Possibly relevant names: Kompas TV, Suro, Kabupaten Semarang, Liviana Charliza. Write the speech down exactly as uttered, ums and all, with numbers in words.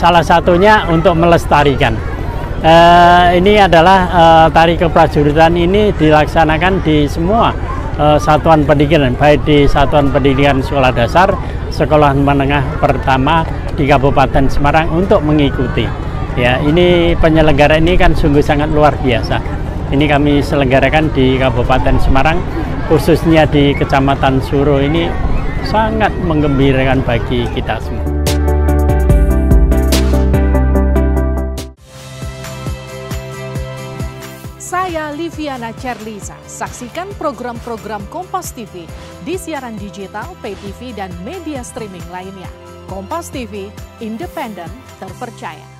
salah satunya untuk melestarikan. Uh, ini adalah uh, tari keprajuritan ini dilaksanakan di semua uh, satuan pendidikan, baik di satuan pendidikan sekolah dasar, sekolah menengah pertama di Kabupaten Semarang untuk mengikuti. Ya, ini penyelenggara ini kan sungguh sangat luar biasa. Ini kami selenggarakan di Kabupaten Semarang, khususnya di Kecamatan Suro, ini sangat menggembirakan bagi kita semua. Saya Liviana Charliza, saksikan program-program Kompas T V di siaran digital, pay T V, dan media streaming lainnya. Kompas T V, independen, terpercaya.